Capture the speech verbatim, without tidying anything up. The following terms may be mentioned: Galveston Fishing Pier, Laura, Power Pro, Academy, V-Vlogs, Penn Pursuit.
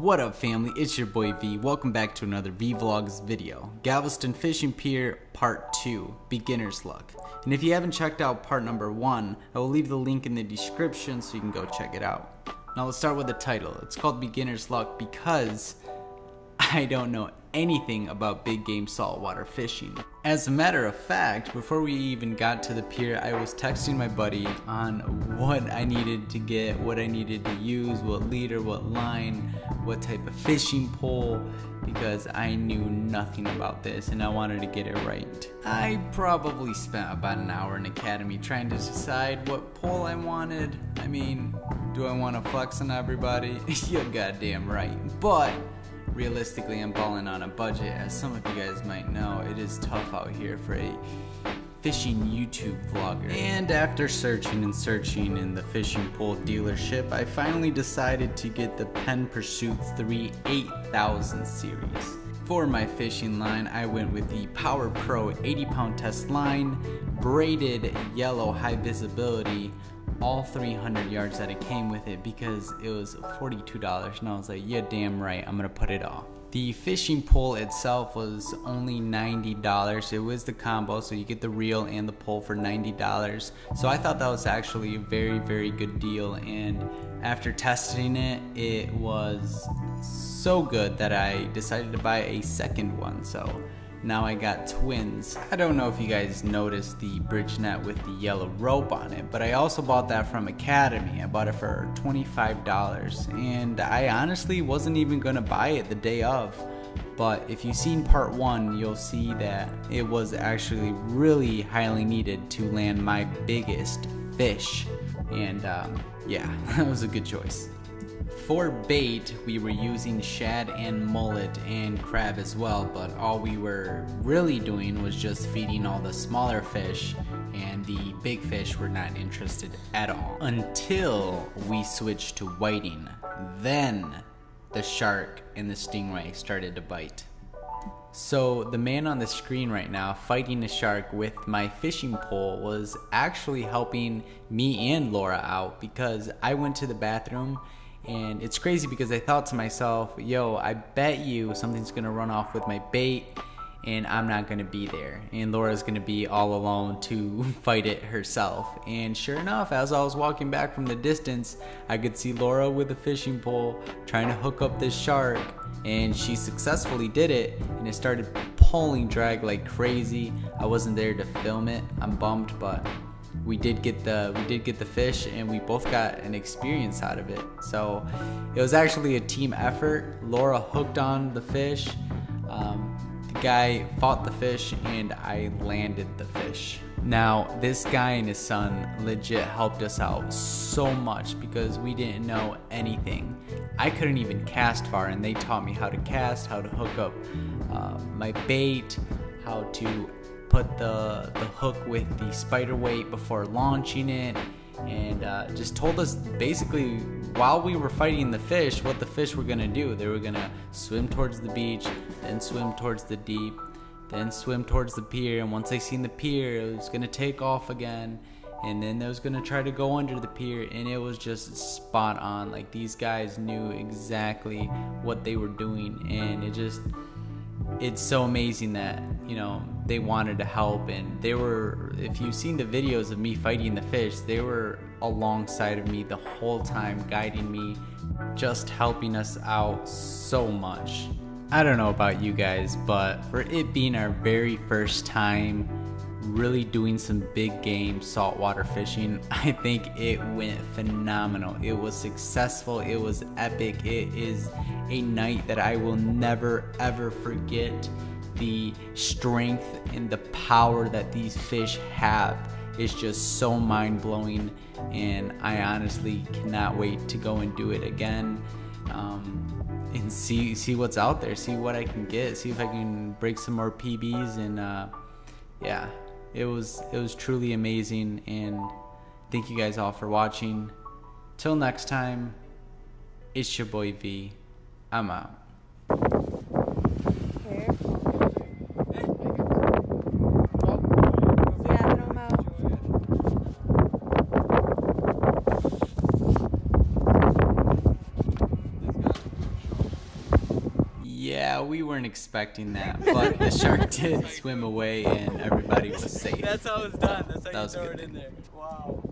What up family, it's your boy V. Welcome back to another V-Vlogs video. Galveston Fishing Pier Part two, Beginner's Luck. And if you haven't checked out part number one, I will leave the link in the description so you can go check it out. Now let's start with the title. It's called Beginner's Luck because I don't know anything about big game saltwater fishing. As a matter of fact, before we even got to the pier, I was texting my buddy on what I needed to get, what I needed to use, what leader, what line, what type of fishing pole, because I knew nothing about this and I wanted to get it right. I probably spent about an hour in Academy trying to decide what pole I wanted. I mean, do I want to flex on everybody? You're goddamn right. But realistically, I'm balling on a budget. As some of you guys might know, it is tough out here for a fishing YouTube vlogger. And after searching and searching in the fishing pole dealership, I finally decided to get the Penn Pursuit three eight thousand series. For my fishing line, I went with the Power Pro eighty pound test line, braided yellow high visibility, all three hundred yards that it came with it, because it was forty-two dollars and I was like, yeah, damn right, I'm gonna put it all. The fishing pole itself was only ninety dollars. It was the combo, so you get the reel and the pole for ninety dollars. So I thought that was actually a very, very good deal, and after testing it, it was so good that I decided to buy a second one. So now I got twins. I don't know if you guys noticed the bridge net with the yellow rope on it, but I also bought that from Academy. I bought it for twenty-five dollars, and I honestly wasn't even gonna buy it the day of. But if you've seen part one, you'll see that it was actually really highly needed to land my biggest fish. And um, yeah, that was a good choice. For bait, we were using shad and mullet and crab as well, but all we were really doing was just feeding all the smaller fish, and the big fish were not interested at all. Until we switched to whiting. Then the shark and the stingray started to bite. So the man on the screen right now fighting a shark with my fishing pole was actually helping me and Laura out, because I went to the bathroom. And it's crazy because I thought to myself, yo, I bet you something's gonna run off with my bait and I'm not gonna be there. And Laura's gonna be all alone to fight it herself. And sure enough, as I was walking back from the distance, I could see Laura with a fishing pole trying to hook up this shark, and she successfully did it, and it started pulling drag like crazy. I wasn't there to film it. I'm bummed, but We did get the we did get the fish, and we both got an experience out of it. So it was actually a team effort. Laura hooked on the fish, um, the guy fought the fish, and I landed the fish. Now this guy and his son legit helped us out so much, because we didn't know anything. I couldn't even cast far, and they taught me how to cast, how to hook up uh, my bait, how to put the, the hook with the spider weight before launching it, and uh, just told us basically while we were fighting the fish what the fish were gonna do. They were gonna swim towards the beach, then swim towards the deep, then swim towards the pier, and once they seen the pier, it was gonna take off again, and then they was gonna try to go under the pier. And it was just spot on. Like, these guys knew exactly what they were doing, and it just, it's so amazing that, you know, they wanted to help. And they were, if you've seen the videos of me fighting the fish, they were alongside of me the whole time, guiding me, just helping us out so much. I don't know about you guys, but for it being our very first time really doing some big game saltwater fishing, I think it went phenomenal. It was successful, it was epic. It is a night that I will never ever forget. The strength and the power that these fish have is just so mind-blowing, and I honestly cannot wait to go and do it again, um, and see see what's out there, see what I can get, see if I can break some more P Bs. And uh, yeah, it was it was truly amazing, and thank you guys all for watching. Till next time, it's your boy V. I'm out. Yeah, we weren't expecting that, but the shark did swim away and everybody was safe. That's how it's done. That's how that you throw good. It in there. Wow.